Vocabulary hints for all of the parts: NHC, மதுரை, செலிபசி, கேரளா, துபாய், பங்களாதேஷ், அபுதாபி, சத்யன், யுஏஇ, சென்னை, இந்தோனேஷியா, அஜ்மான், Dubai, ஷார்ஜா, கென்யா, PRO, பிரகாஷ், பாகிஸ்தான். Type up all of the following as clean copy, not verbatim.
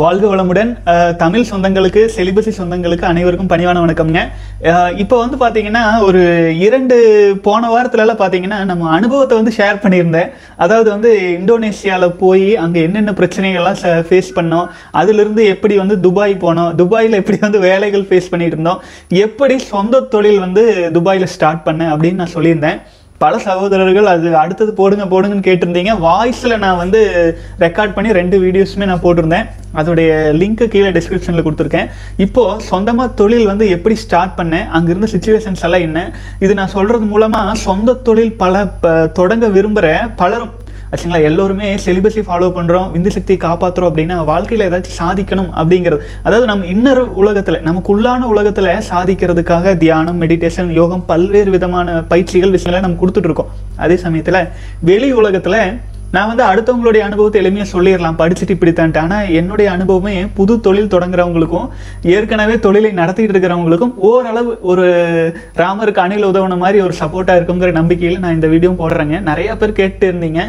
வாழ்க வளமுடன் தமிழ் சொந்தங்களுக்கு செலிபசி சொந்தங்களுக்கு அனைவருக்கும் பணிவான வணக்கம்ங்க. இப்போ வந்து பார்த்தீங்கன்னா ஒரு போன வாரத்துலலாம் பார்த்தீங்கன்னா நம்ம அனுபவத்தை வந்து ஷேர் பண்ணியிருந்தேன். அதாவது வந்து இந்தோனேஷியாவில் போய் அங்கே என்னென்ன பிரச்சனைகள்லாம் ஃபேஸ் பண்ணோம், அதிலிருந்து எப்படி வந்து துபாய் போனோம், துபாயில் எப்படி வந்து வேலைகள் ஃபேஸ் பண்ணிட்டு இருந்தோம், எப்படி சொந்த தொழில் வந்து துபாயில் ஸ்டார்ட் பண்ணேன் அப்படின்னு நான் சொல்லியிருந்தேன். பல சகோதரர்கள் அது அடுத்தது போடுங்க போடுங்கன்னு கேட்டிருந்தீங்க. வாய்ஸில் நான் வந்து ரெக்கார்ட் பண்ணி 2 வீடியோஸுமே நான் போட்டிருந்தேன். அதோடைய லிங்க்கு கீழே டிஸ்கிரிப்ஷனில் கொடுத்துருக்கேன். இப்போது சொந்தமாக தொழில் வந்து எப்படி ஸ்டார்ட் பண்ணேன், அங்கேருந்து சிச்சுவேஷன்ஸ் எல்லாம் என்ன, இது நான் சொல்கிறது மூலமாக சொந்த தொழில் தொடங்க விரும்புகிற பலரும் ஆச்சுங்களா, எல்லோருமே செலிபஸை ஃபாலோ பண்ணுறோம், விந்து சக்தியை காப்பாற்றுறோம் அப்படின்னா வாழ்க்கையில் ஏதாச்சும் சாதிக்கணும் அப்படிங்கிறது. அதாவது நம்ம இன்னர் உலகத்தில், நமக்குள்ளான உலகத்தில் சாதிக்கிறதுக்காக தியானம், மெடிடேஷன், யோகம், பல்வேறு விதமான பயிற்சிகள் விஷயங்களை நம்ம கொடுத்துட்ருக்கோம். அதே சமயத்தில் வெளி உலகத்தில் நான் வந்து அடுத்தவங்களுடைய அனுபவத்தை எளிமையாக சொல்லிடலாம், படிச்சுட்டு இப்படித்தான்ட்டு. ஆனால் என்னுடைய அனுபவமே புது தொழில் தொடங்குறவங்களுக்கும் ஏற்கனவே தொழிலை நடத்திட்டு இருக்கிறவங்களுக்கும் ஓரளவு ஒரு ராமருக்கு அணில் உதவுன மாதிரி ஒரு சப்போர்ட்டாக இருக்குங்கிற நம்பிக்கையில் நான் இந்த வீடியோ போடுறேங்க. நிறையா பேர் கேட்டு இருந்தீங்க.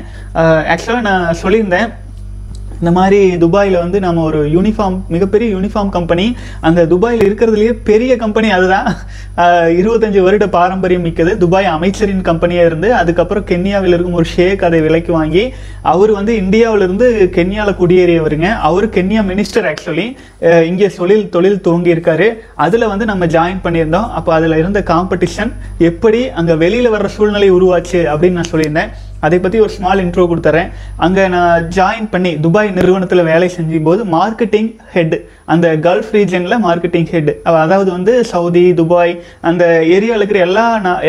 ஆக்சுவலாக நான் சொல்லியிருந்தேன், இந்த மாதிரி துபாயில் வந்து நம்ம ஒரு யூனிஃபார்ம், மிகப்பெரிய யூனிஃபார்ம் கம்பெனி, அந்த துபாயில் இருக்கிறதுலையே பெரிய கம்பெனி அதுதான், 25 வருட பாரம்பரியம் மிக்கது. துபாய் அமைச்சரின் கம்பெனியாக இருந்து அதுக்கப்புறம் கென்யாவில் இருக்கும் ஒரு ஷேக் அதை விலைக்கு வாங்கி, அவர் வந்து இந்தியாவிலிருந்து கென்யாவில் குடியேறியவருங்க. அவர் கென்யா மினிஸ்டர் ஆக்சுவலி இங்கே தொழில் துவங்கியிருக்காரு. அதில் வந்து நம்ம ஜாயின் பண்ணியிருந்தோம். அப்போ அதில் இருந்த காம்படிஷன், எப்படி அங்கே வெளியில் வர்ற சூழ்நிலை உருவாச்சு அப்படின்னு நான் சொல்லியிருந்தேன். அதை பற்றி ஒரு ஸ்மால் இன்ட்ரோ கொடுத்துறேன். அங்கே நான் ஜாயின் பண்ணி துபாய் நிறுவனத்தில் வேலை செஞ்சும்போது மார்க்கெட்டிங் ஹெட், அந்த கல்ஃப் ரீஜனில் மார்க்கெட்டிங் ஹெட், அதாவது வந்து சவுதி, துபாய் அந்த ஏரியாவில் இருக்கிற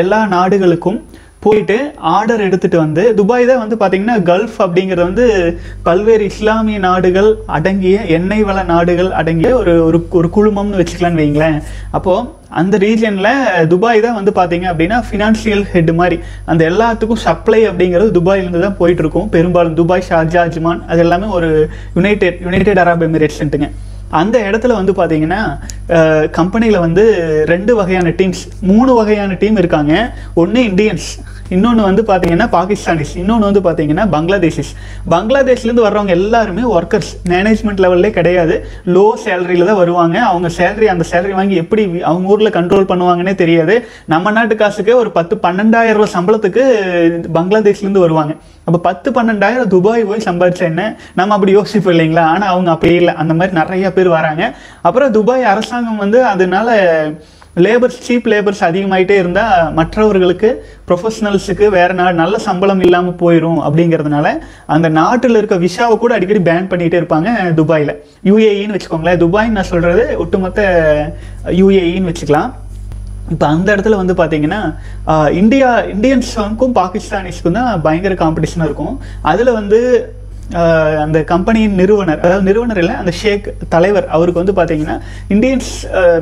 எல்லா நாடுகளுக்கும் போயிட்டு ஆர்டர் எடுத்துகிட்டு வந்து, துபாய் தான் வந்து பார்த்திங்கன்னா கல்ஃப் அப்படிங்கிறது வந்து பல்வேறு இஸ்லாமிய நாடுகள் அடங்கிய, எண்ணெய் வள நாடுகள் அடங்கிய ஒரு குழுமம்னு வச்சுக்கலான்னு வைங்களேன். அப்போது அந்த ரீஜனில் துபாய் தான் வந்து பார்த்திங்க அப்படின்னா ஃபினான்ஷியல் ஹெட் மாதிரி. அந்த எல்லாத்துக்கும் சப்ளை அப்படிங்கிறது துபாயிலேருந்து தான் போயிட்டுருக்கும் பெரும்பாலும். துபாய், ஷார்ஜா, அஜ்மான் அது எல்லாமே ஒரு யுனைடெட் அரபு எமிரேட்ஸ்ன்ட்டுங்க. அந்த இடத்துல வந்து பார்த்தீங்கன்னா கம்பெனியில் வந்து 2 வகையான டீம்ஸ், 3 வகையான டீம் இருக்காங்க. ஒன்று இண்டியன்ஸ், இன்னொன்று வந்து பார்த்தீங்கன்னா பாகிஸ்தானிஸ், இன்னொன்று வந்து பார்த்தீங்கன்னா பங்களாதேஷிஸ். பங்களாதேஷ்லேருந்து வர்றவங்க எல்லாருமே ஒர்க்கர்ஸ், மேனேஜ்மெண்ட் லெவல்லே கிடையாது, லோ சேலரியில் தான் வருவாங்க. அவங்க சேலரி, அந்த சேலரி வாங்கி எப்படி அவங்க ஊரில் கண்ட்ரோல் பண்ணுவாங்கன்னே தெரியாது. நம்ம நாட்டு காசுக்கே ஒரு 10-12,000 ரூபா சம்பளத்துக்கு பங்களாதேஷ்லேருந்து வருவாங்க. அப்போ 10-12,000 துபாய் போய் சம்பாதிச்சா என்ன, நம்ம அப்படி யோசிப்போம் இல்லைங்களா? ஆனால் அவங்க அப்படியே இல்லை. அந்த மாதிரி நிறையா பேர் வராங்க. அப்புறம் துபாய் அரசாங்கம் வந்து அதனால லேபர்ஸ், சீப் லேபர்ஸ் அதிகமாகிட்டே இருந்தால் மற்றவர்களுக்கு, ப்ரொஃபஷனல்ஸுக்கு வேறு நாள் நல்ல சம்பளம் இல்லாமல் போயிடும் அப்படிங்கிறதுனால அந்த நாட்டில் இருக்க விசாவை கூட அடிக்கடி பேன் பண்ணிகிட்டே இருப்பாங்க துபாயில். யுஏஇன்னு வச்சுக்கோங்களேன், துபாய்ன்னு நான் சொல்கிறது ஒட்டுமொத்த யுஏஇன்னு வச்சுக்கலாம். இப்போ அந்த இடத்துல வந்து பார்த்தீங்கன்னா இண்டியன்ஸுக்கும் பாகிஸ்தானிஸ்க்கும் தான் பயங்கர காம்படிஷனாக இருக்கும். அதில் வந்து அந்த கம்பெனியின் நிறுவனர், அதாவது நிறுவனர் இல்லை, அந்த ஷேக் தலைவர், அவருக்கு வந்து பார்த்தீங்கன்னா இண்டியன்ஸ்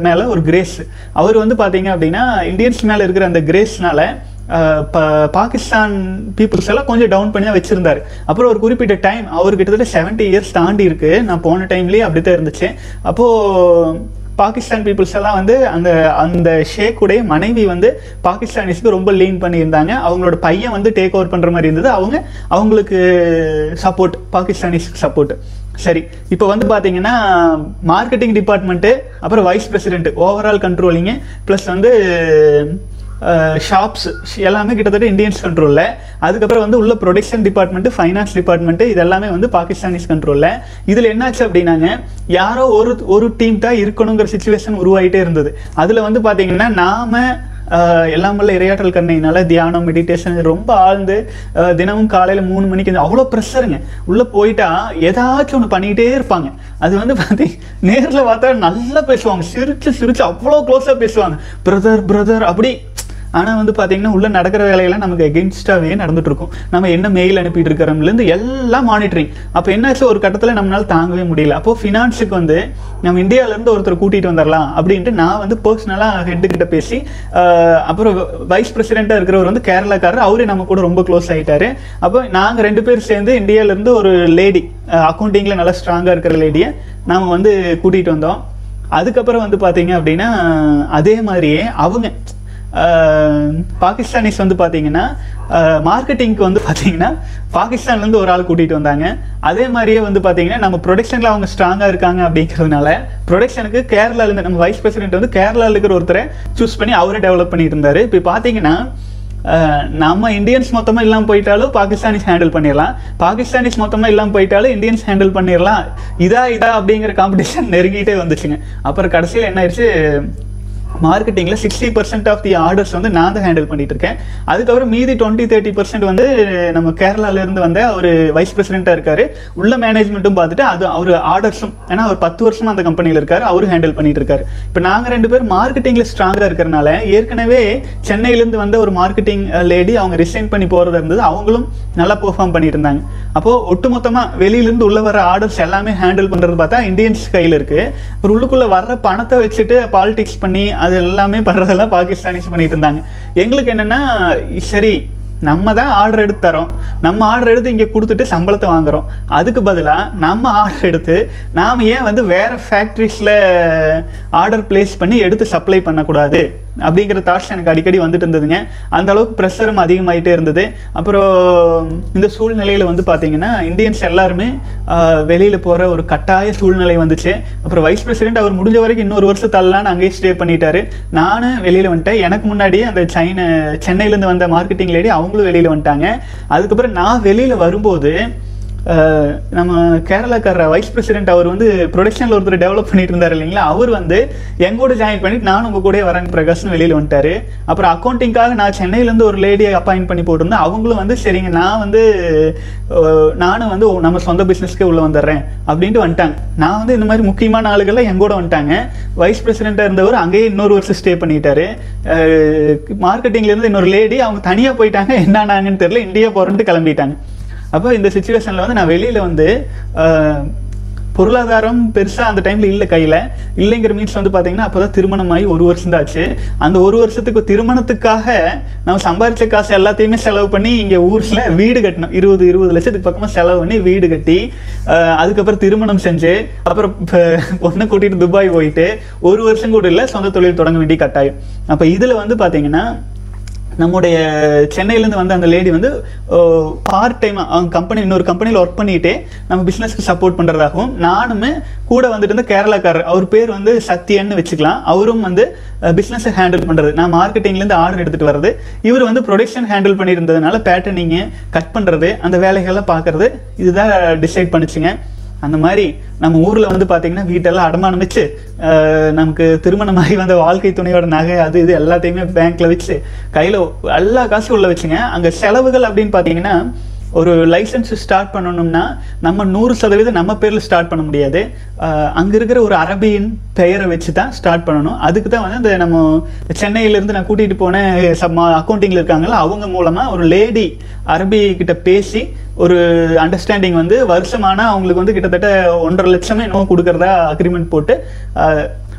மேலே ஒரு கிரேஸ். அவர் வந்து பார்த்தீங்க அப்படின்னா இண்டியன்ஸ் மேலே இருக்கிற அந்த கிரேஸ்னால் பாகிஸ்தான் பீப்புள்ஸ் எல்லாம் கொஞ்சம் டவுன் பண்ணி தான் வச்சுருந்தார். அப்புறம் ஒரு குறிப்பிட்ட டைம், அவர் கிட்டத்தட்ட 70 இயர்ஸ் தாண்டி இருக்குது, நான் போன டைம்லேயே அப்படி தான் இருந்துச்சு. அப்போது பாகிஸ்தான் பீப்புள்ஸ் எல்லாம் வந்து அந்த அந்த ஷேக்குடைய மனைவி வந்து பாகிஸ்தானிஸ்க்கு ரொம்ப லீன் பண்ணியிருந்தாங்க. அவங்களோட பையன் வந்து டேக் ஓவர் பண்ணுற மாதிரி இருந்தது. அவங்களுக்கு சப்போர்ட், பாகிஸ்தானிஸ்க்கு சப்போர்ட். சரி, இப்போ வந்து பார்த்தீங்கன்னா மார்க்கெட்டிங் டிபார்ட்மெண்ட்டு, அப்புறம் vice president, overall controlling, plus வந்து ஷாப்ஸ் எல்லாமே கிட்டத்தட்ட இண்டியன்ஸ் கண்ட்ரோலில். அதுக்கப்புறம் வந்து உள்ள ப்ரொடக்ஷன் டிபார்ட்மெண்ட்டு, ஃபைனான்ஸ் டிபார்ட்மெண்ட்டு, இதெல்லாமே வந்து பாகிஸ்தானிஸ் கண்ட்ரோலில். இதில் என்னாச்சு அப்படின்னாங்க, யாரோ ஒரு டீம் தான் இருக்கணுங்கிற சுச்சுவேஷன் உருவாகிட்டே இருந்தது. அதில் வந்து பார்த்தீங்கன்னா நாம் எல்லாமல்ல இரையாற்றல் கண்ணையினால தியானம், மெடிடேஷன் ரொம்ப ஆழ்ந்து தினமும் காலையில் 3 மணிக்கு அவ்வளோ ப்ரெஷருங்க. உள்ளே போயிட்டா ஏதாச்சும் ஒன்று பண்ணிக்கிட்டே இருப்பாங்க. அது வந்து பார்த்தீங்கன்னா நேரில் பார்த்தா நல்லா பேசுவாங்க, சிரித்து சிரித்து அவ்வளோ க்ளோஸாக பேசுவாங்க, பிரதர் பிரதர் அப்படி. ஆனால் வந்து பார்த்தீங்கன்னா உள்ளே நடக்கிற வேலையெல்லாம் நமக்கு எகென்ஸ்டாகவே நடந்துகிட்ருக்கும். நம்ம என்ன மெயில் அனுப்பிட்டு இருக்கிறோம்லேருந்து எல்லாம் மானிட்டரிங். அப்போ என்னாச்சு, ஒரு கட்டத்தில் நம்மளால் தாங்கவே முடியல. அப்போது ஃபினான்ஸுக்கு வந்து நம்ம இந்தியாவிலேருந்து ஒருத்தர் கூட்டிகிட்டு வந்துடலாம் அப்படின்ட்டு நான் வந்து பர்சனலாக ஹெட்டுக்கிட்ட பேசி, அப்புறம் வைஸ் பிரசிடெண்ட்டாக இருக்கிறவர் வந்து கேரளாக்காரர், அவரே நம்ம கூட ரொம்ப க்ளோஸ் ஆகிட்டார். அப்போ நாங்கள் 2 பேர் சேர்ந்து இந்தியாவிலேருந்து ஒரு லேடி, அக்கௌண்டிங்கில் நல்லா ஸ்ட்ராங்காக இருக்கிற லேடியை நாம் வந்து கூட்டிகிட்டு வந்தோம். அதுக்கப்புறம் வந்து பார்த்தீங்க அப்படின்னா அதே மாதிரியே அவங்க பாகிஸ்தானிஸ் வந்து பார்த்தீங்கன்னா மார்க்கெட்டிங்க்கு வந்து பாத்தீங்கன்னா பாகிஸ்தான்ல இருந்து ஒரு ஆள் கூட்டிட்டு வந்தாங்க. அதே மாதிரியே வந்து பாத்தீங்கன்னா நம்ம ப்ரொடக்ஷன்ல அவங்க ஸ்ட்ராங்கா இருக்காங்க அப்படிங்கிறதுனால ப்ரொடக்ஷனுக்கு கேரளால இருந்து நம்ம வைஸ் பிரசிடென்ட் வந்து கேரளால இருக்கிற ஒருத்தரை சூஸ் பண்ணி அவரை டெவலப் பண்ணிட்டு இருந்தாரு. இப்போ பாத்தீங்கன்னா நம்ம இந்தியன்ஸ் மொத்தமாக இல்லாமல் போயிட்டாலும் பாகிஸ்தானிஸ் ஹேண்டில் பண்ணிடலாம், பாகிஸ்தானிஸ் மொத்தமாக இல்லாமல் போயிட்டாலும் இந்தியன்ஸ் ஹேண்டில் பண்ணிடலாம், இதா அப்படிங்கிற காம்படிஷன் நெருங்கிட்டே வந்துச்சுங்க. அப்புறம் கடைசியில் என்ன ஆயிடுச்சு, மார்க்கெட்டிங்கில் 60% ஆஃப் தி ஆர்டர்ஸ் வந்து நான் தான் ஹேண்டில் பண்ணிட்டு இருக்கேன். அதுக்கப்புறம் மீதி 20-30% வந்து நம்ம கேரளாவிலேருந்து வந்த ஒரு வைஸ் பிரசிடென்ட்டாக இருக்கார், உள்ள மேனேஜ்மெண்ட்டும் பார்த்துட்டு அது அவர் ஆர்டர்ஸும், ஏன்னா அவர் 10 வருஷமாக அந்த கம்பெனியில் இருக்கார், அவரும் ஹேண்டில் பண்ணிட்டு இருக்காரு. இப்போ நாங்கள் 2 பேர் மார்க்கெட்டிங்கில் ஸ்ட்ராங்காக இருக்கிறனால ஏற்கனவே சென்னையிலேருந்து வந்த ஒரு மார்க்கெட்டிங் லேடி அவங்க ரிசைன் பண்ணி போகிறதா இருந்தது, அவங்களும் நல்லா பெர்ஃபார்ம் பண்ணிட்டு இருந்தாங்க. அப்போது ஒட்டுமொத்தமாக வெளியிலேருந்து உள்ள வர ஆர்டர்ஸ் எல்லாமே ஹேண்டில் பண்ணுறது பார்த்தா இந்தியன்ஸ் கையில் இருக்குது. அப்புறம் உள்ளுக்குள்ளே வர்ற பணத்தை வச்சுட்டு பாலிடிக்ஸ் பண்ணி அது எல்லாமே பண்றதெல்லாம் பாகிஸ்தானிஸ் பண்ணிட்டு இருந்தாங்க. எங்களுக்கு என்னன்னா, சரி நம்ம தான் ஆர்டர் எடுத்து தரோம், நம்ம ஆர்டர் எடுத்து இங்கே கொடுத்துட்டு சம்பளத்தை வாங்குறோம், அதுக்கு பதிலாக நம்ம ஆர்டர் எடுத்து நாம் ஏன் வந்து வேறு ஃபேக்ட்ரிஸில் ஆர்டர் பிளேஸ் பண்ணி எடுத்து சப்ளை பண்ணக்கூடாது அப்படிங்கிற தாட்ஸ் எனக்கு அடிக்கடி வந்துட்டு இருந்ததுங்க. அந்த அளவுக்கு ப்ரெஷரும் அதிகமாகிட்டே இருந்தது. அப்புறம் இந்த சூழ்நிலையில் வந்து பார்த்தீங்கன்னா இந்தியன்ஸ் எல்லாருமே வெளியில் போகிற ஒரு கட்டாய சூழ்நிலை வந்துச்சு. அப்புறம் வைஸ் பிரசிடென்ட் அவர் முடிஞ்ச வரைக்கும் இன்னொரு வருஷத்தாலான்னு அங்கேயே ஸ்டே பண்ணிட்டாரு. நானும் வெளியில் வந்துட்டேன். எனக்கு முன்னாடியே அந்த சென்னையிலேருந்து வந்த மார்க்கெட்டிங் லேடி அவங்களும் வெளியில் வந்துட்டாங்க. அதுக்கப்புறம் நான் வெளியில் வரும்போது நம்ம கேரளாக்கார வைஸ் பிரசிடென்ட் அவர் வந்து ப்ரொடக்ஷனில் ஒருத்தர் டெவலப் பண்ணிட்டு இருந்தார் இல்லைங்களா, அவர் வந்து எங்கூட ஜாயின் பண்ணிட்டு நானும் உங்கள் கூட வரேன் பிரகாஷ்னு வெளியில் வந்துட்டார். அப்புறம் அக்கௌண்டிங்காக நான் சென்னையிலேருந்து ஒரு லேடியை அப்பாயிண்ட் பண்ணி போட்டிருந்தேன். அவங்களும் வந்து சரிங்க நானும் வந்து நம்ம சொந்த பிஸ்னஸ்க்கே உள்ளே வந்துடுறேன் அப்படின்ட்டு வந்துட்டாங்க. நான் வந்து இந்த மாதிரி முக்கியமான ஆளுகள்லாம் எங்கூட வந்துட்டாங்க. வைஸ் பிரசிடென்ட்டாக இருந்தவர் அங்கேயே இன்னொரு வருஷம் ஸ்டே பண்ணிட்டாரு. மார்க்கெட்டிங்லேருந்து இன்னொரு லேடி அவங்க தனியாக போயிட்டாங்க, என்னானாங்கன்னு தெரியல, இந்தியா போகிறேன்ட்டு கிளம்பிட்டாங்க. அப்போ இந்த சுச்சுவேஷனில் வந்து நான் வெளியில் வந்து பொருளாதாரம் பெருசாக அந்த டைமில் இல்லை கையில் இல்லைங்கிற மீன்ஸ் வந்து பார்த்தீங்கன்னா அப்போ தான் திருமணமாகி 1 வருஷம் தான் ஆச்சு. அந்த 1 வருஷத்துக்கு திருமணத்துக்காக நம்ம சம்பாதிச்ச காசு எல்லாத்தையுமே செலவு பண்ணி இங்கே ஊரில் வீடு கட்டணும். 20-20 லட்சத்துக்கு பக்கமாக செலவு பண்ணி வீடு கட்டி அதுக்கப்புறம் திருமணம் செஞ்சு அப்புறம் பொண்ணை கூட்டிகிட்டு துபாய் போயிட்டு 1 வருஷம் கூட இல்லை, சொந்த தொழில் தொடங்க வேண்டிய கட்டாயம். அப்போ இதில் வந்து பார்த்தீங்கன்னா நம்முடைய சென்னையிலேருந்து வந்த அந்த லேடி வந்து பார்ட் டைமாக அவங்க கம்பெனி இன்னொரு கம்பெனியில் ஒர்க் பண்ணிகிட்டே நம்ம பிஸ்னஸ்க்கு சப்போர்ட் பண்ணுறதாகவும், நானும் கூட வந்துட்டு இருந்த கேரளாக்காரர் அவர் பேர் வந்து சத்யன்னு வச்சுக்கலாம், அவரும் வந்து பிஸ்னஸை ஹேண்டில் பண்ணுறது, நான் மார்க்கெட்டிங்லேருந்து ஆர்டர் எடுத்துகிட்டு வர்றது, இவர் வந்து ப்ரொடக்ஷன் ஹேண்டில் பண்ணியிருந்ததுனால பேட்டர்னிங்கு கட் பண்ணுறது அந்த வேலைகள்லாம் பார்க்குறது இதுதான் டிசைட் பண்ணிச்சுங்க. அந்த மாதிரி நம்ம ஊரில் வந்து பார்த்திங்கன்னா வீட்டெல்லாம் அடமானம் வச்சு நமக்கு திருமணம் ஆகி வந்த வாழ்க்கை துணையோட நகை அது இது எல்லாத்தையுமே பேங்க்கில் வச்சு கையில் எல்லா காசும் உள்ள வச்சுங்க. அங்கே செலவுகள் அப்படின்னு பார்த்தீங்கன்னா ஒரு லைசன்ஸு ஸ்டார்ட் பண்ணணும்னா நம்ம 100% நம்ம பேரில் ஸ்டார்ட் பண்ண முடியாது, அங்கே இருக்கிற ஒரு அரபியின் பெயரை வச்சு தான் ஸ்டார்ட் பண்ணணும். அதுக்கு தான் வந்து அந்த நம்ம சென்னையிலேருந்து நான் கூட்டிகிட்டு போன அக்கௌண்டிங்கில் இருக்காங்களா அவங்க மூலமாக ஒரு லேடி அரபிக்கிட்ட பேசி ஒரு அண்டர்ஸ்டாண்டிங் வந்து வருஷமானா அவங்களுக்கு வந்து கிட்டத்தட்ட 1.5 லட்சமே இன்னும் கொடுக்குறதா அக்ரிமெண்ட் போட்டு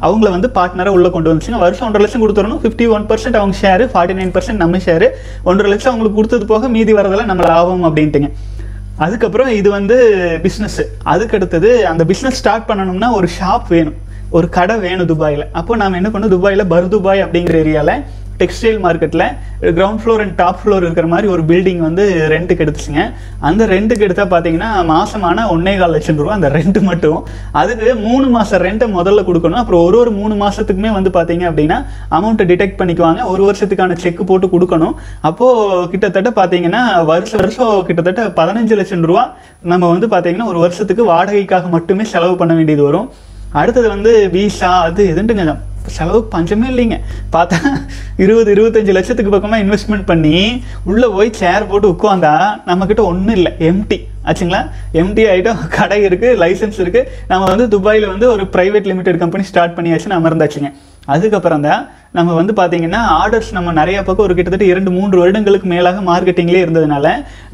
அவங்கள வந்து பார்ட்னராக உள்ளே கொண்டு வந்துச்சுங்க. வருஷம் 1.5 லட்சம் கொடுத்துடணும், 51% அவங்க ஷேரு, 49% நம்ம ஷேரு, 1.5 லட்சம் அவங்களுக்கு கொடுத்தது போக மீதி வரதெல்லாம் நம்ம லாபம் அப்படின்ட்டுங்க. அதுக்கப்புறம் இது வந்து பிஸ்னஸ்ஸு. அதுக்கடுத்தது அந்த பிஸ்னஸ் ஸ்டார்ட் பண்ணணும்னா ஒரு ஷாப் வேணும், ஒரு கடை வேணும் துபாயில். அப்போ நாம் என்ன பண்ணோம், துபாயில் பர்துபாய் அப்படிங்கிற ஏரியாவில் டெக்ஸ்டைல் மார்க்கெட்டில் ground floor and top floor இருக்கிற மாதிரி ஒரு பில்டிங் வந்து ரெண்ட்டுக்கு எடுத்துச்சுங்க. அந்த ரெண்ட்டுக்கு எடுத்தால் பார்த்தீங்கன்னா மாதமான 1.25 லட்சம் ரூபா அந்த ரெண்ட் மட்டும். அதுக்கு 3 மாதம் ரெண்ட்டை முதல்ல கொடுக்கணும். அப்புறம் ஒரு 3 மாதத்துக்குமே வந்து பார்த்தீங்க அப்படின்னா அமௌண்ட்டை டிடெக்ட் பண்ணிக்குவாங்க, 1 வருஷத்துக்கான செக் போட்டு கொடுக்கணும். அப்போது கிட்டத்தட்ட பார்த்தீங்கன்னா வருஷம் கிட்டத்தட்ட 15 லட்சம் ரூபா நம்ம வந்து பார்த்தீங்கன்னா 1 வருஷத்துக்கு வாடகைக்காக மட்டுமே செலவு பண்ண வேண்டியது வரும். அடுத்தது வந்து வீசா அது இதுன்ட்டுங்க செலவுக்கு பஞ்சமே இல்லைங்க. பார்த்தா 20-25 லட்சத்துக்கு பக்கமாக இன்வெஸ்ட்மெண்ட் பண்ணி உள்ளே போய் சேர் போட்டு உட்காந்தா நம்மக்கிட்ட ஒன்றும் இல்லை, எம்டி ஆச்சுங்களா, எம்டி ஆகிட்டோம். கடை இருக்குது, லைசன்ஸ் இருக்குது, நம்ம வந்து துபாயில் வந்து ஒரு ப்ரைவேட் லிமிடெட் கம்பெனி ஸ்டார்ட் பண்ணியாச்சுன்னு அமர்ந்தாச்சுங்க. அதுக்கப்புறம் தான் நம்ம வந்து பார்த்தீங்கன்னா ஆர்டர்ஸ் நம்ம நிறையா பக்கம் ஒரு கிட்டத்தட்ட 2-3 வருடங்களுக்கு மேலாக மார்க்கெட்டிங்லேயே இருந்ததுனால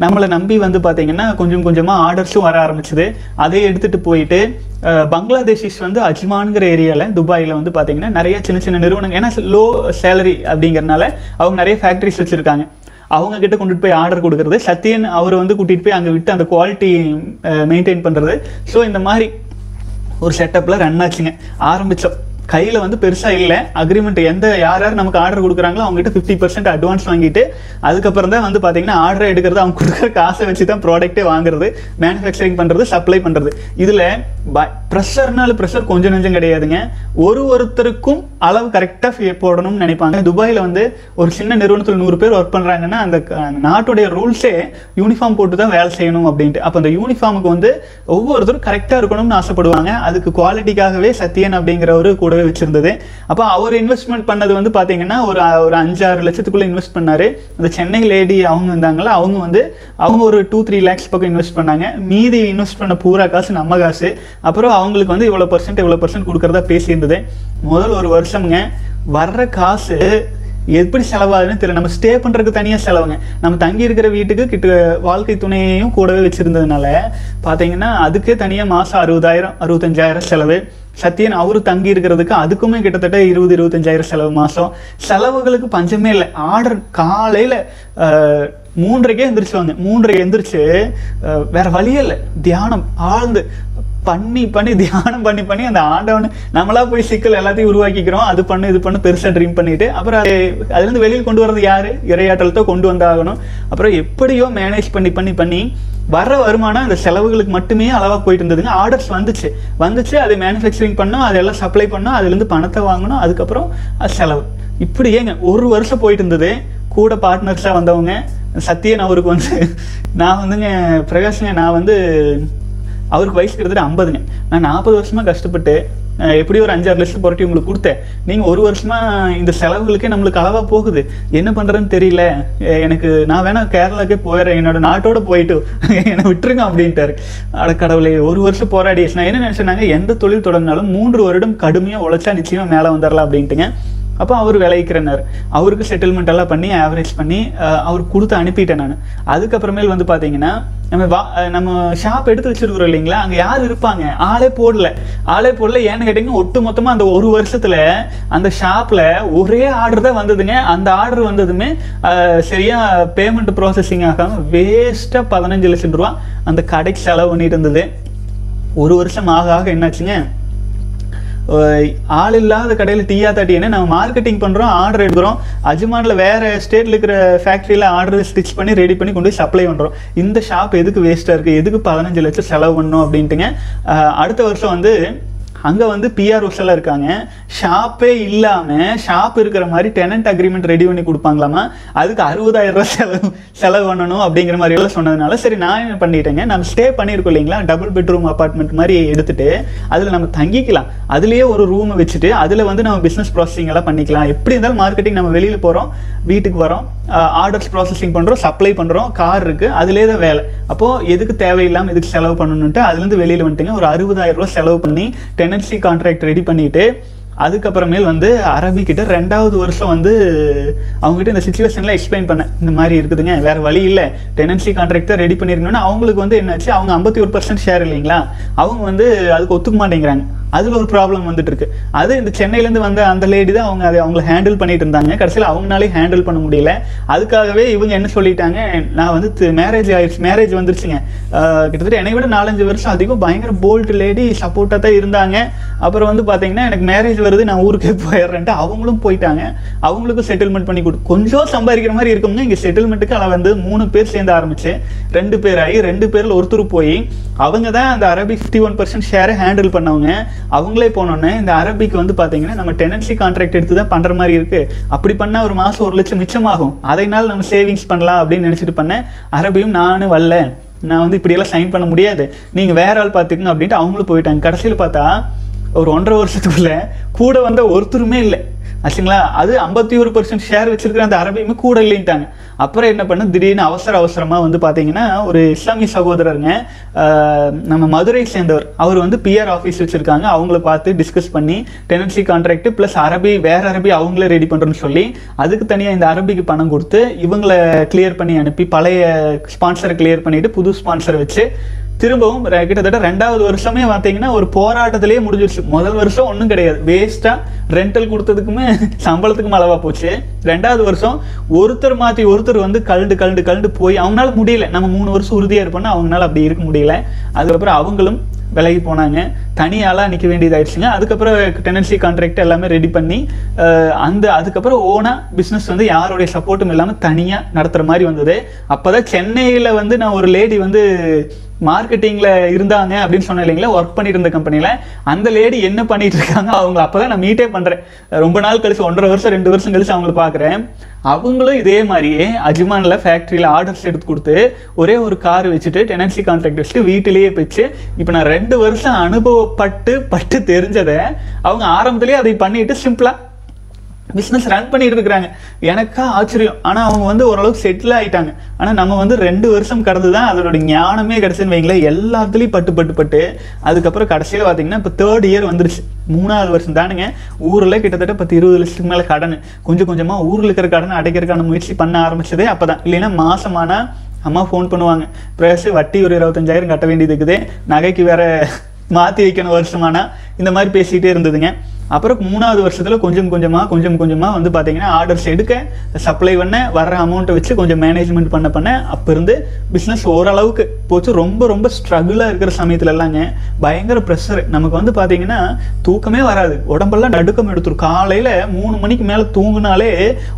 நம்மளை நம்பி வந்து பார்த்தீங்கன்னா கொஞ்சம் கொஞ்சமாக ஆர்டர்ஸும் வர ஆரம்பிச்சிது. அதை எடுத்துகிட்டு போயிட்டு பங்களாதேஷிஸ் வந்து அஜ்மான்கிற ஏரியாவில் துபாயில் வந்து பார்த்தீங்கன்னா நிறைய சின்ன சின்ன நிறுவனங்கள், ஏன்னா லோ சேலரி அப்படிங்கிறனால அவங்க நிறைய ஃபேக்ட்ரிஸ் வச்சுருக்காங்க, அவங்கக்கிட்ட கொண்டுட்டு போய் ஆர்டர் கொடுக்குறது, சத்யன் அவர் வந்து கூட்டிகிட்டு போய் அங்கே விட்டு அந்த குவாலிட்டி மெயின்டைன் பண்ணுறது. ஸோ இந்த மாதிரி ஒரு செட்டப்பில் ரன் ஆச்சுங்க ஆரம்பித்தோம். கையில் வந்து பெருசா இல்ல அக்ரிமெண்ட் எந்த யார் யார் நமக்கு ஆர்டர் கொடுக்கறாங்களோ அவங்க கிட்ட 50% அட்வான்ஸ் வாங்கிட்டு அதுக்கு அப்புறம் தான் வந்து பாத்தீங்கன்னா ஆர்டர் எடுக்கிறது அவங்க கொடுக்கிற காசை வச்சு தான் ப்ராடக்ட்டே வாங்குறது manufacturing பண்றது சப்ளை பண்றது இதுல பிரஷர்னால பிரஷர் கொஞ்சம் கொஞ்சம் கிடையாதுங்க ஒருத்தருக்கும் அளவு கரெக்ட்டா போடணும்னு நினைப்பாங்க துபாயில வந்து ஒரு சின்ன நிறுவனத்துல 100 பேர் வர்க் பண்றாங்கன்னா அந்த நாட்டோட ரூல்ஸே யூனிஃபார்ம் போட்டு தான் வேலை செய்யணும் அப்படினு அப்ப அந்த யூனிஃபார்முக்கு வந்து ஒவ்வொருத்தரும் கரெக்ட்டா இருக்கணும்னு ஆசைப்படுவாங்க அதுக்கு குவாலிட்டிகாகவே சத்யன் அப்படிங்கறவரு கூடவே வச்சிருந்தது அப்ப அவர் இன்வெஸ்ட்மென்ட் பண்ணது வந்து பாத்தீங்கன்னா ஒரு 5-6 லட்சத்துக்குள்ள இன்வெஸ்ட் பண்ணாரு அந்த சென்னை லேடி அவங்க வந்தாங்கல அவங்க ஒரு 2-3 லட்சம் பக்கம் இன்வெஸ்ட் பண்ணாங்க மீதி இன்வெஸ்ட் பண்ண பூரா காசு நம்ம காசு அப்புறம் அவங்களுக்கு வந்து இவ்வளவு % கொடுக்கறதா பேசி இருந்தது முதல் ஒரு வருஷம்ங்க வர்ற காசு எப்படி செலவாகுதுன்னு தெரியல நம்ம ஸ்டே பண்றதுக்கு தனியா செலவுங்க நம்ம தங்கி இருக்கிற வீட்டுக்கு கிட்ட வாழ்க்கை துணையையும் கூடவே வச்சிருந்ததுனால பாத்தீங்கன்னா அதுக்கே தனியா மாசம் 60,000-65,000 செலவு சத்யன் அவரு தங்கி இருக்கிறதுக்கு அதுக்குமே கிட்டத்தட்ட 20,000-25,000 செலவு மாசம் செலவுகளுக்கு பஞ்சமே இல்லை ஆர்டர் காலையில 3:30க்கே எந்திரிச்சுவாங்க 3:30 எந்திரிச்சு வேற வழியே இல்லை தியானம் ஆழ்ந்து பண்ணி பண்ணி தியானம் பண்ணி பண்ணி அந்த ஆண்டவனை நம்மளா போய் சிக்கல் எல்லாத்தையும் உருவாக்கிக்கிறோம் அது பண்ணு இது பண்ணு பெருசா ட்ரீம் பண்ணிட்டு அப்புறம் அதுலேருந்து வெளியில் கொண்டு வர்றது யாரு இறையாற்றலத்தோ கொண்டு வந்தாகணும் அப்புறம் எப்படியோ மேனேஜ் பண்ணி பண்ணி பண்ணி வர்ற வருமானம் அந்த செலவுகளுக்கு மட்டுமே அளவா போயிட்டு இருந்ததுங்க ஆர்டர்ஸ் வந்துச்சு அதை மேனுஃபேக்சரிங் பண்ணோம் அதெல்லாம் சப்ளை பண்ணோம் அதுலேருந்து பணத்தை வாங்கணும் அதுக்கப்புறம் செலவு இப்படி ஏங்க ஒரு வருஷம் போயிட்டு இருந்தது கூட பார்ட்னர்ஸா வந்தவங்க சத்யன் அவருக்கு வந்து நான் வந்துங்க பிரகாஷ்ங்க நான் வந்து அவருக்கு வயசு கிட்டத்தட்ட 50ங்க நான் 40 வருஷமா கஷ்டப்பட்டு எப்படியும் ஒரு 5-6 லட்சம் புரட்டி உங்களுக்கு கொடுத்தேன் நீங்க ஒரு வருஷமா இந்த செலவுகளுக்கே நம்மளுக்கு அளவா போகுது என்ன பண்றதுன்னு தெரியல எனக்கு நான் வேணா கேரளாக்கே போயிடுறேன் என்னோட நாட்டோட போயிட்டு என்னை விட்டுருங்க அப்படின்ட்டாரு அட கடவுளே ஒரு வருஷம் போராடிச்சு நான் என்ன நினைச்சேன்னாங்க எந்த தொழில் தொடங்கினாலும் 3 வருடம் கடுமையா உழைச்சா நிச்சயமா மேலே வந்துடலாம் அப்படின்ட்டுங்க அப்போ அவர் விளைவிக்கிறனார் அவருக்கு செட்டில்மெண்ட் எல்லாம் பண்ணி ஆவரேஜ் பண்ணி அவர் கொடுத்து அனுப்பிட்டேன் நான் அதுக்கப்புறமேல் வந்து பார்த்தீங்கன்னா நம்ம ஷாப் எடுத்து வச்சிருக்கிறோம் இல்லைங்களா அங்கே யார் இருப்பாங்க ஆளே போடல ஏன்னு கேட்டிங்கன்னா ஒட்டு மொத்தமாக அந்த ஒரு வருஷத்தில் அந்த ஷாப்பில் ஒரே ஆர்டர் தான் வந்ததுங்க அந்த ஆர்டர் வந்ததுமே சரியாக பேமெண்ட் ப்ராசஸிங் ஆகாமல் வேஸ்ட்டாக 15 லட்சம் ரூபா அந்த கடைக்கு செலவு பண்ணிட்டு இருந்தது ஒரு வருஷம் ஆக என்னாச்சுங்க ஆள் இல்லாத கடையில் TR-30 நம்ம மார்க்கெட்டிங் பண்ணுறோம் ஆர்டர் எடுக்கிறோம் அஜ்மான்ல வேறு ஸ்டேட்டில் இருக்கிற ஃபேக்ட்ரியில் ஆர்டர் ஸ்டிச் பண்ணி ரெடி பண்ணி கொண்டு போய் சப்ளை பண்ணுறோம் இந்த ஷாப் எதுக்கு வேஸ்ட்டாக இருக்குது எதுக்கு 15 லட்சம் செலவு பண்ணணும் அப்படின்ட்டுங்க அடுத்த வருஷம் வந்து அங்கே வந்து PROஸ் எல்லாம் இருக்காங்க ஷாப்பே இல்லாமல் ஷாப் இருக்கிற மாதிரி டெனன்ட் அக்ரிமெண்ட் ரெடி பண்ணி கொடுப்பாங்களாமா அதுக்கு 60,000 ரூபா செலவு பண்ணணும் அப்படிங்கிற மாதிரி எல்லாம் சொன்னதுனால சரி நான் என்ன பண்ணிட்டேங்க நம்ம ஸ்டே பண்ணியிருக்கோம் இல்லைங்களா டபுள் பெட்ரூம் அப்பார்ட்மெண்ட் மாதிரி எடுத்துட்டு அதில் நம்ம தங்கிக்கலாம் அதுலேயே ஒரு ரூமை வச்சுட்டு அதில் வந்து நம்ம பிஸ்னஸ் ப்ராசஸிங் எல்லாம் பண்ணிக்கலாம் எப்படி இருந்தாலும் மார்க்கெட்டிங் நம்ம வெளியில் போகிறோம் வீட்டுக்கு வரோம் ஆர்டர்ஸ் ப்ராசஸிங் பண்ணுறோம் சப்ளை பண்ணுறோம் கார் இருக்குது அதிலே தான் வேலை அப்போது எதுக்கு தேவையில்லாமல் எதுக்கு செலவு பண்ணணுன்ட்டு அதுலேருந்து வெளியில் வந்துட்டுங்க ஒரு 60,000 ரூபா செலவு பண்ணி NHC கான்ட்ராக்ட் ரெடி பண்ணிட்டு அதுக்கப்புறமேல் வந்து அரபிக்கிட்ட 2வது வருஷம் வந்து அவங்ககிட்ட இந்த சிச்சுவேஷன்லாம் எக்ஸ்பிளைன் பண்ணேன் இந்த மாதிரி இருக்குதுங்க வேறு வழி இல்லை டெனன்சி கான்ட்ராக்ட் தான் ரெடி பண்ணியிருக்கணும்னா அவங்களுக்கு வந்து என்னாச்சு அவங்க 51% ஷேர் இல்லைங்களா அவங்க வந்து அதுக்கு ஒத்துக்க மாட்டேங்கிறாங்க அதில் ஒரு ப்ராப்ளம் வந்துட்டு இருக்கு அது இந்த சென்னையிலேருந்து வந்த அந்த லேடி தான் அவங்க அதை அவங்களை ஹேண்டில் பண்ணிட்டு இருந்தாங்க கடைசியில் அவங்களாலே ஹேண்டில் பண்ண முடியல அதுக்காகவே இவங்க என்ன சொல்லிட்டாங்க நான் வந்து மேரேஜ் வந்துருச்சுங்க கிட்டத்தட்ட என்னை விட 4-5 வருஷம் அதிகம் பயங்கர போல்ட் லேடி சப்போர்ட்டாக தான் இருந்தாங்க அப்புறம் வந்து பார்த்தீங்கன்னா எனக்கு மேரேஜ் வருது நான் ஊருக்கே போயிடுறேன்ட்டு அவங்களும் போயிட்டாங்க அவங்களுக்கும் செட்டில்மெண்ட் பண்ணி கொடு கொஞ்சம் சம்பாதிக்கிற மாதிரி இருக்கும்னா இங்கே செட்டில்மெண்ட்டுக்கு அவள் வந்து 3 பேர் சேர்ந்து ஆரம்பிச்சு 2 பேரில் ஒருத்தர் போய் அவங்க தான் அந்த அரபி 51% ஷேரை ஹேண்டில் பண்ணவங்க அவங்களே போனோன்னே இந்த அரபிக்கு வந்து பாத்தீங்கன்னா நம்ம டெனன்சி கான்ட்ராக்ட் எடுத்து தான் பண்ற மாதிரி இருக்கு அப்படி பண்ணா ஒரு மாசம் 1 லட்சம் மிச்சமாகும் அதனால நம்ம சேவிங்ஸ் பண்ணலாம் அப்படின்னு நினைச்சிட்டு பண்ணேன் அரபியும் நானும் வரல நான் வந்து இப்படியெல்லாம் சைன் பண்ண முடியாது நீங்க வேற ஆள் பாத்துக்கணும் அப்படின்ட்டு அவங்களும் போயிட்டாங்க கடைசியில் பார்த்தா ஒரு 1.5 வருஷத்துக்குள்ள கூட வந்த ஒருத்தருமே இல்லை ஆச்சுங்களா அது 51% ஷேர் வச்சிருக்கிற அந்த அரபியுமே கூட இல்லைன்ட்டாங்க அப்புறம் என்ன பண்ண திடீர்னு அவசரமாக வந்து பார்த்தீங்கன்னா ஒரு இஸ்லாமிய சகோதரருங்க நம்ம மதுரை சேர்ந்தவர் அவர் வந்து PR ஆஃபீஸ் வச்சுருக்காங்க அவங்கள பார்த்து டிஸ்கஸ் பண்ணி டெனன்சி கான்ட்ராக்ட் ப்ளஸ் அரபி அவங்களே ரெடி பண்ணுறோன்னு சொல்லி அதுக்கு தனியாக இந்த அரபிக்கு பணம் கொடுத்து இவங்களை கிளியர் பண்ணி அனுப்பி பழைய ஸ்பான்சரை கிளியர் பண்ணிட்டு புது ஸ்பான்சர் வச்சு திரும்பவும் கிட்டத்தட்ட 2வது வருஷமே பார்த்தீங்கன்னா ஒரு போராட்டத்திலேயே முடிஞ்சிருச்சு முதல் வருஷம் ஒன்றும் கிடையாது வேஸ்ட்டாக ரெண்டல் கொடுத்ததுக்குமே சம்பளத்துக்கும் அளவா போச்சு 2வது வருஷம் ஒருத்தர் மாற்றி ஒருத்தர் வந்து கலண்டு போய் அவங்களால முடியல நம்ம 3 வருஷம் உறுதியாக இருப்போம்னா அவங்களால அப்படி இருக்க முடியல அதுக்கப்புறம் அவங்களும் விலகி போனாங்க. தனியாளாக நிற்க வேண்டியதாகிடுச்சுங்க. அதுக்கப்புறம் டெனன்சி கான்ட்ராக்ட் எல்லாமே ரெடி பண்ணி அதுக்கப்புறம் ஓனாக பிஸ்னஸ் வந்து யாருடைய சப்போர்ட்டும் இல்லாமல் தனியாக நடத்துகிற மாதிரி வந்தது. அப்போ தான் சென்னையில் வந்து நான் ஒரு லேடி வந்து மார்க்கெட்டிங்கில் இருந்தாங்க அப்படின்னு சொன்னேன் இல்லைங்களா, ஒர்க் பண்ணிட்டு இருந்த கம்பெனியில். அந்த லேடி என்ன பண்ணிட்டு இருக்காங்க அவங்க அப்போ தான் நான் மீட்டே பண்ணுறேன். ரொம்ப நாள் கழிச்சு 1.5 வருஷம் 2 வருஷம் கழிச்சு அவங்கள பார்க்குறேன். அவங்களும் இதே மாதிரியே அஜ்மானில் ஃபேக்ட்ரியில் ஆர்டர்ஸ் எடுத்து கொடுத்து ஒரே ஒரு கார் வச்சுட்டு டெனன்சி கான்ட்ராக்ட் வச்சுட்டு வீட்டிலேயே போச்சு. இப்போ நான் 2 வருஷம் அனுபவப்பட்டு பட்டு தெரிஞ்சதை அவங்க ஆரம்பத்துலேயே அதை பண்ணிட்டு சிம்பிளாக பிஸ்னஸ் ரன் பண்ணிட்டு இருக்கிறாங்க. எனக்கா ஆச்சரியம். ஆனால் அவங்க வந்து ஓரளவுக்கு செட்டில் ஆகிட்டாங்க. ஆனால் நம்ம வந்து 2 வருஷம் கடந்து தான் அதோடய ஞானமே கிடச்சின்னு வைங்களேன். எல்லாத்துலேயும் பட்டு அதுக்கப்புறம் கடைசியில் பார்த்திங்கன்னா இப்போ 3rd இயர் வந்துருச்சு. 3வது வருஷம் தானுங்க. ஊரில் கிட்டத்தட்ட 10-20 லட்சத்துக்கு மேலே கடன் கொஞ்சம் கொஞ்சமாக ஊரில் இருக்கிற கடனை அடைக்கிறதுக்கான முயற்சி பண்ண ஆரம்பிச்சதே அப்போ தான். இல்லைன்னா மாதமானால் அம்மா ஃபோன் பண்ணுவாங்க, ப்ரைஸு வட்டி ஒரு 25,000 கட்ட வேண்டியது இருக்குது, நகைக்கு வேறு மாற்றி வைக்கணும் வருஷமானா, இந்த மாதிரி பேசிக்கிட்டே இருந்ததுங்க. அப்புறம் 3வது வருஷத்தில் கொஞ்சம் கொஞ்சமாக வந்து பார்த்திங்கன்னா ஆர்டர்ஸ் எடுக்க சப்ளை பண்ண வர்ற அமௌண்ட்டை வச்சு கொஞ்சம் மேனேஜ்மெண்ட் பண்ண அப்போ இருந்து பிஸ்னஸ் ஓரளவுக்கு போச்சு. ரொம்ப ஸ்ட்ரகிளாக இருக்கிற சமயத்துல எல்லாங்க பயங்கர ப்ரெஷர். நமக்கு வந்து பார்த்திங்கன்னா தூக்கமே வராது, உடம்பெல்லாம் நடுக்கம் எடுத்துரும். காலையில் 3 மணிக்கு மேலே தூங்கினாலே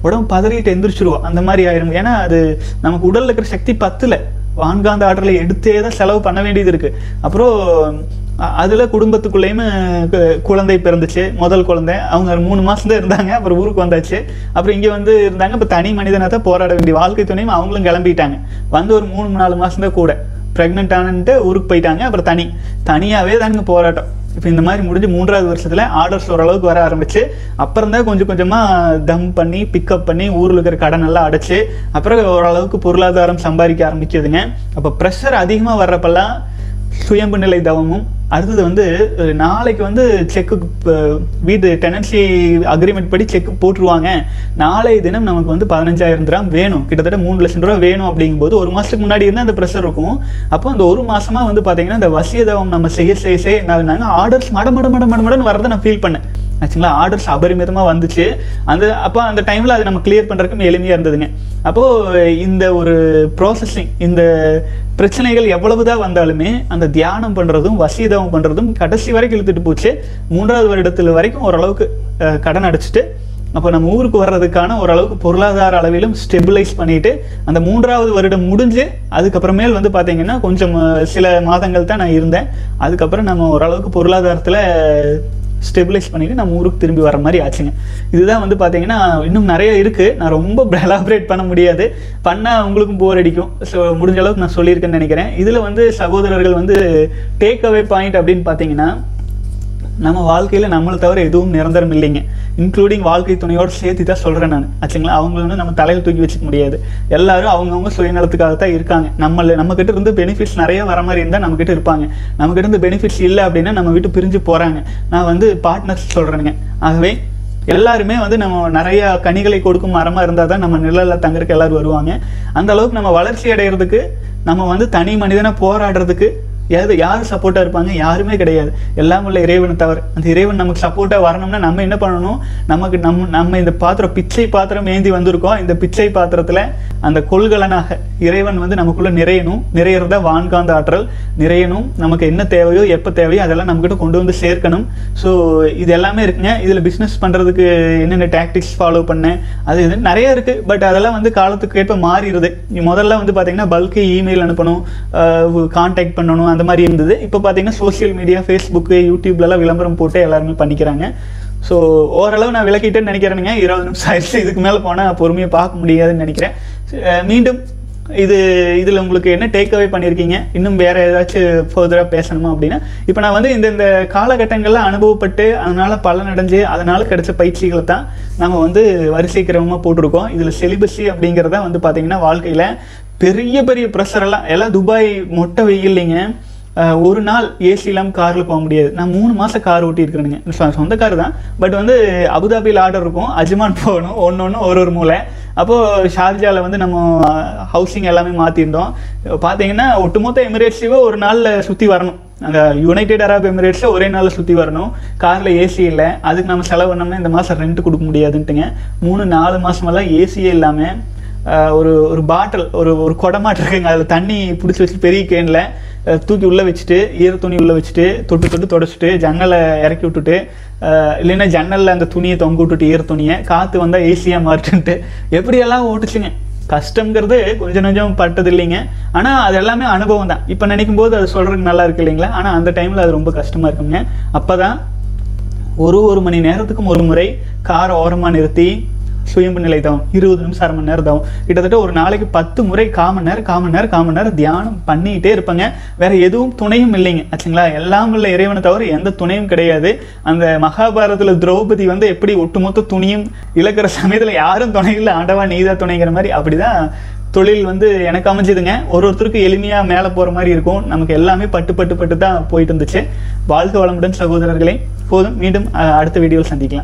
உடம்பு பதறிட்டு எந்திரிச்சிடுவோம், அந்த மாதிரி ஆயிரும். ஏன்னா அது நமக்கு உடலில் இருக்கிற சக்தி பத்தலை, வான்காந்த ஆர்டரில் எடுத்தே தான் செலவு பண்ண வேண்டியது இருக்குது. அப்புறம் அதில் குடும்பத்துக்குள்ளேயுமே குழந்தை பிறந்துச்சு, முதல் குழந்தை. அவங்க 3 மாதம் தான் இருந்தாங்க, அப்புறம் ஊருக்கு வந்தாச்சு, அப்புறம் இங்கே வந்து இருந்தாங்க. இப்போ தனி மனிதனாக தான் போராட வேண்டிய வாழ்க்கை துணையும் அவங்களும் கிளம்பிட்டாங்க. வந்து ஒரு 3-4 மாதம் தான் கூட ப்ரெக்னென்ட் ஆனன்ட்டு ஊருக்கு போயிட்டாங்க. அப்புறம் தனியாகவே தாங்க போராட்டம். இப்போ இந்த மாதிரி முடிஞ்சு 3வது வருஷத்தில் ஆர்டர்ஸ் ஓரளவுக்கு வர ஆரம்பிச்சு அப்புறம் தான் கொஞ்சமாக தம் பண்ணி பிக்கப் பண்ணி ஊரில் இருக்கிற கடன் எல்லாம் அடைச்சி அப்புறம் ஓரளவுக்கு பொருளாதாரம் சம்பாதிக்க ஆரம்பிச்சதுங்க. அப்போ ப்ரெஷர் அதிகமாக வர்றப்பெல்லாம் சுயம்பு நிலை தவமும், அடுத்தது வந்து நாளைக்கு வந்து செக்கு வீடு டெனன்சி அக்ரிமெண்ட் படி செக்கு போட்டுருவாங்க, நாளைய தினம் நமக்கு வந்து 15,000 ரூபா வேணும், கிட்டத்தட்ட 3 லட்சம் ரூபா வேணும் அப்படிங்கும்போது 1 மாதத்துக்கு முன்னாடி இருந்தால் அந்த ப்ரெஷர் இருக்கும். அப்போ அந்த 1 மாதமாக வந்து பார்த்திங்கன்னா இந்த வசியதவம் நம்ம செய்ய என்ன ஆகுனாங்க, ஆர்டர்ஸ் மடமடன்னு வரதை நான் ஃபீல் பண்ணேன் ஆச்சுங்களா. ஆர்டர்ஸ் அபரிமிதமாக வந்துச்சு. அப்போ அந்த டைமில் அது நம்ம கிளியர் பண்ணுறதுக்கு எளிமையாக இருந்ததுங்க. அப்போது இந்த ஒரு ப்ராசஸிங், இந்த பிரச்சனைகள் எவ்வளவு தான் வந்தாலுமே அந்த தியானம் பண்ணுறதும் வசியதவம் பண்ணுறதும் கடைசி வரைக்கும் இழுத்துட்டு போச்சு. 3வது வருடத்தில் வரைக்கும் ஓரளவுக்கு கடன் அடிச்சுட்டு அப்போ நம்ம ஊருக்கு வர்றதுக்கான ஓரளவுக்கு பொருளாதார அளவிலும் ஸ்டெபிலைஸ் பண்ணிவிட்டு அந்த 3வது வருடம் முடிஞ்சு அதுக்கப்புறமேல் வந்து பார்த்திங்கன்னா கொஞ்சம் சில மாதங்கள் தான் நான் இருந்தேன். அதுக்கப்புறம் நம்ம ஓரளவுக்கு பொருளாதாரத்தில் ஸ்டெபிலைஸ் பண்ணிவிட்டு நம்ம ஊருக்கு திரும்பி வர மாதிரி ஆச்சுங்க. இதுதான் வந்து பார்த்திங்கன்னா இன்னும் நிறைய இருக்குது, நான் ரொம்ப எலாபரேட் பண்ண முடியாது, பண்ணால் உங்களுக்கும் போர் அடிக்கும். ஸோ முடிஞ்ச அளவுக்கு நான் சொல்லியிருக்கேன்னு நினைக்கிறேன். இதில் வந்து சகோதரர்கள் வந்து டேக் அவே பாயிண்ட் அப்படின்னு பார்த்திங்கன்னா, நம்ம வாழ்க்கையில் நம்மளை தவிர எதுவும் நிரந்தரம் இல்லைங்க. இன்க்ளூடிங் வாழ்க்கை துணையோடு சேர்த்து தான் சொல்கிறேன் நான் ஆச்சுங்களா. அவங்கள வந்து நம்ம தலையில் தூக்கி வச்சுக்க முடியாது. எல்லாரும் அவங்கவுங்க சுயநலத்துக்காக தான் இருக்காங்க. நம்மக்கிட்ட இருந்து பெனிஃபிட்ஸ் நிறைய வர மாதிரி இருந்தால் நம்மக்கிட்ட இருப்பாங்க, நம்மக்கிட்ட இருந்து பெனிஃபிட்ஸ் இல்லை அப்படின்னா நம்ம விட்டு பிரிஞ்சு போகிறாங்க. நான் வந்து பார்ட்னர்ஸ் சொல்கிறேனுங்க. ஆகவே எல்லாருமே வந்து நம்ம நிறையா கனிகளை கொடுக்கும் மரமாக இருந்தால் தான் நம்ம நிழலில் தங்கறதுக்கு எல்லோரும் வருவாங்க. அந்தளவுக்கு நம்ம வளர்ச்சி அடைகிறதுக்கு நம்ம வந்து தனி மனிதனை போராடுறதுக்கு யார் சப்போர்ட்டாக இருப்பாங்க, யாருமே கிடையாது. எல்லாம் உள்ள இறைவனை தவிர. அந்த இறைவன் நமக்கு சப்போர்ட்டாக வரணும்னா நம்ம என்ன பண்ணணும், நமக்கு நம்ம இந்த பாத்திரம் பிச்சை பாத்திரம் ஏந்தி வந்திருக்கோம். இந்த பிச்சை பாத்திரத்தில் அந்த கொள்கலனாக இறைவன் வந்து நமக்குள்ளே நிறையணும். நிறையிறதா வான்காந்த ஆற்றல் நிறையணும். நமக்கு என்ன தேவையோ எப்போ தேவையோ அதெல்லாம் நம்மக்கிட்ட கொண்டு வந்து சேர்க்கணும். ஸோ இது எல்லாமே இருக்குங்க. இதில் பிஸ்னஸ் பண்ணுறதுக்கு என்னென்ன டாக்டிக்ஸ் ஃபாலோ பண்ணேன் அது இது நிறையா இருக்குது. பட் அதெல்லாம் வந்து காலத்துக்கு ஏற்ப மாறிடுது. முதல்ல வந்து பார்த்திங்கன்னா பல்க்கு இமெயில் அனுப்பணும், கான்டாக்ட் பண்ணணும், அந்த மாதிரி இருந்தது. இப்போ பார்த்தீங்கன்னா சோசியல் மீடியா, ஃபேஸ்புக்கு, யூடியூப்லலாம் விளம்பரம் போட்டு எல்லாருமே பண்ணிக்கிறாங்க. ஸோ ஓரளவு நான் விளக்கிட்டேன்னு நினைக்கிறேனுங்க. 20 நிமிஷம் ஆயிடுச்சு. இதுக்கு மேலே போனால் பொறுமையை பார்க்க முடியாதுன்னு நினைக்கிறேன். மீண்டும் இதில் உங்களுக்கு என்ன டேக் அவே பண்ணியிருக்கீங்க, இன்னும் வேறு ஏதாச்சும் ஃபர்தராக பேசணுமா அப்படின்னா, இப்போ நான் வந்து இந்த காலகட்டங்களில் அனுபவப்பட்டு அதனால் பலனடைஞ்சு அதனால் கிடைச்ச பயிற்சிகளை தான் நம்ம வந்து வரிசைக்கிரமமாக போட்டிருக்கோம். இதில் செலிபசி அப்படிங்கிறத வந்து பார்த்திங்கன்னா வாழ்க்கையில் பெரிய ப்ரெஷரெல்லாம் துபாய் மொட்டை வெயில்லைங்க. ஒரு நாள் ஏசி இல்லாமல் காரில் போக முடியாது. நான் 3 மாதம் கார் ஓட்டியிருக்கிறேனுங்க. சொந்த கார் தான், பட் வந்து அபுதாபியில் ஆர்டர் இருக்கும், அஜ்மான் போகணும், ஒன்று ஒரு மூளை. அப்போது ஷார்ஜாவில் வந்து நம்ம ஹவுசிங் எல்லாமே மாற்றிருந்தோம். பார்த்தீங்கன்னா ஒட்டுமொத்த எமிரேட்ஸையோ ஒரு நாளில் சுற்றி வரணும். அந்த யுனைடெட் அரப் எமிரேட்ஸில் ஒரே நாளில் சுற்றி வரணும். காரில் ஏசி இல்லை. அதுக்கு நம்ம செலவு பண்ணோம்னா இந்த மாதம் ரெண்ட் கொடுக்க முடியாதுன்ட்டுங்க 3-4 மாதமெல்லாம் ஏசியே இல்லாமல் ஒரு பாட்டில் ஒரு குடமாட்டிருக்குங்க, அதில் தண்ணி பிடிச்சி வச்சு பெரிய கேனில் தூக்கி உள்ளே வச்சுட்டு ஈர துணி உள்ளே வச்சுட்டு தொட்டு தொட்டு தொடச்சிட்டு ஜன்னலை இறக்கி விட்டுட்டு இல்லைன்னா ஜன்னலில் அந்த துணியை தொங்க விட்டுட்டு ஈர துணியை காற்று வந்தால் ஏசியாக மாறிட்டுன்ட்டு எப்படியெல்லாம் ஓட்டுச்சுங்க. கஷ்டங்கிறது கொஞ்சம் கொஞ்சம் பட்டது இல்லைங்க, ஆனால் அது எல்லாமே அனுபவம் தான். இப்போ நினைக்கும் போது அது சொல்கிறதுக்கு நல்லா இருக்கு இல்லைங்களா, ஆனால் அந்த டைமில் அது ரொம்ப கஷ்டமாக இருக்குங்க. அப்போ தான் ஒரு மணி நேரத்துக்கும் ஒரு முறை கார் ஓரமாக நிறுத்தி சுயம்பு நிலை தவம் 20 நிமிஷம் அரை மணி நேரம் தவம் கிட்டத்தட்ட ஒரு நாளைக்கு 10 முறை காமன் நேரம் தியானம் பண்ணிக்கிட்டே இருப்பாங்க. வேற எதுவும் துணையும் இல்லைங்க ஆச்சுங்களா. எல்லாம் உள்ள இறைவனை தவிர எந்த துணையும் கிடையாது. அந்த மகாபாரதத்தில் திரௌபதி வந்து எப்படி ஒட்டுமொத்த துணியும் இழக்கிற சமயத்தில் யாரும் துணை இல்லை, ஆண்டவா நீதா துணைங்கிற மாதிரி. அப்படிதான் தொழில் வந்து எனக்கு அமைஞ்சதுங்க. ஒருத்தருக்கு எளிமையாக மேலே போகிற மாதிரி இருக்கும், நமக்கு எல்லாமே பட்டு தான் போயிட்டு இருந்துச்சு. வாழ்க வளமுடன் சகோதரர்களே. போதும், மீண்டும் அடுத்த வீடியோவில் சந்திக்கலாம்.